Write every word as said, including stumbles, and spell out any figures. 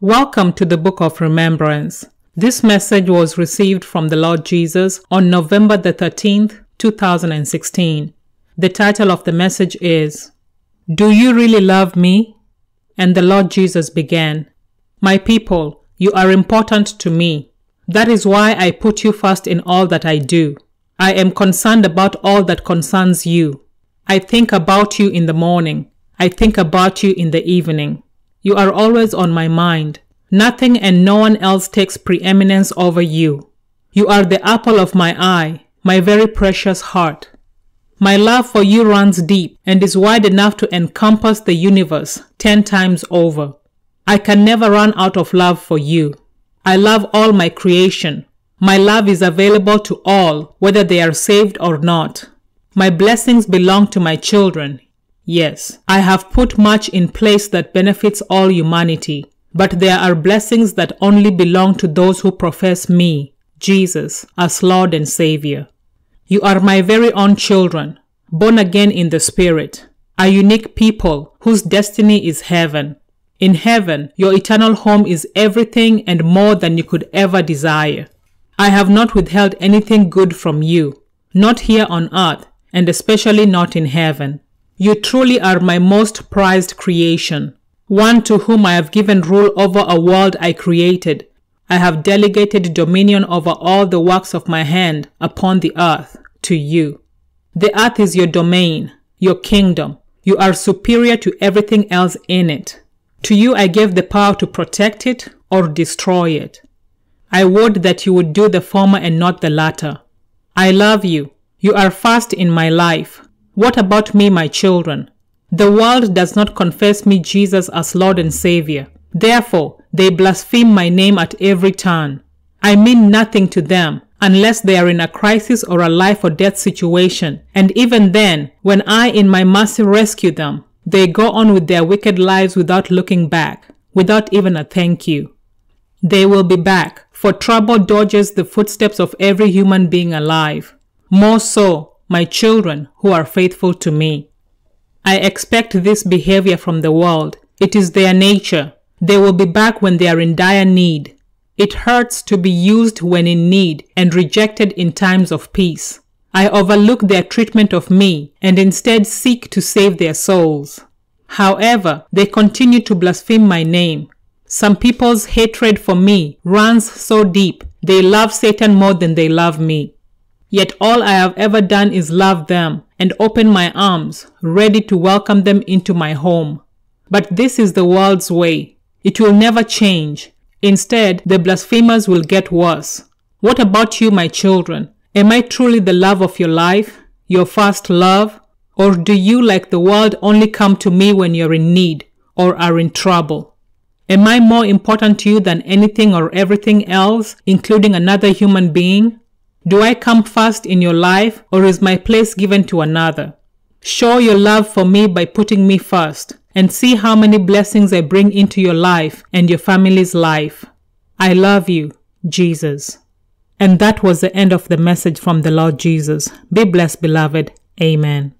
Welcome to the Book of Remembrance. This message was received from the Lord Jesus on November the thirteenth, two thousand sixteen. The title of the message is, "Do you really love me?" And the Lord Jesus began, "My people, you are important to me. That is why I put you first in all that I do. I am concerned about all that concerns you. I think about you in the morning. I think about you in the evening. You are always on my mind. Nothing and no one else takes preeminence over you. You are the apple of my eye, my very precious heart. My love for you runs deep and is wide enough to encompass the universe ten times over. I can never run out of love for you. I love all my creation. My love is available to all, whether they are saved or not. My blessings belong to my children. Yes, I have put much in place that benefits all humanity, but there are blessings that only belong to those who profess me, Jesus, as Lord and Savior. You are my very own children, born again in the Spirit, a unique people whose destiny is heaven. In heaven, your eternal home is everything and more than you could ever desire. I have not withheld anything good from you, not here on earth, and especially not in heaven. You truly are my most prized creation, one to whom I have given rule over a world I created. I have delegated dominion over all the works of my hand upon the earth to you. The earth is your domain, your kingdom. You are superior to everything else in it. To you I gave the power to protect it or destroy it. I would that you would do the former and not the latter. I love you. You are first in my life. What about me, my children? The world does not confess me, Jesus, as Lord and Savior. Therefore, they blaspheme my name at every turn. I mean nothing to them unless they are in a crisis or a life or death situation. And even then, when I in my mercy rescue them, they go on with their wicked lives without looking back, without even a thank you. They will be back, for trouble dodges the footsteps of every human being alive. More so, my children who are faithful to me. I expect this behavior from the world. It is their nature. They will be back when they are in dire need. It hurts to be used when in need and rejected in times of peace. I overlook their treatment of me and instead seek to save their souls. However, they continue to blaspheme my name. Some people's hatred for me runs so deep, they love Satan more than they love me. Yet all I have ever done is love them and open my arms, ready to welcome them into my home. But this is the world's way. It will never change. Instead, the blasphemers will get worse. What about you, my children? Am I truly the love of your life, your first love? Or do you, like the world, only come to me when you're in need or are in trouble? Am I more important to you than anything or everything else, including another human being? Do I come first in your life, or is my place given to another? Show your love for me by putting me first, and see how many blessings I bring into your life and your family's life. I love you, Jesus." And that was the end of the message from the Lord Jesus. Be blessed, beloved. Amen.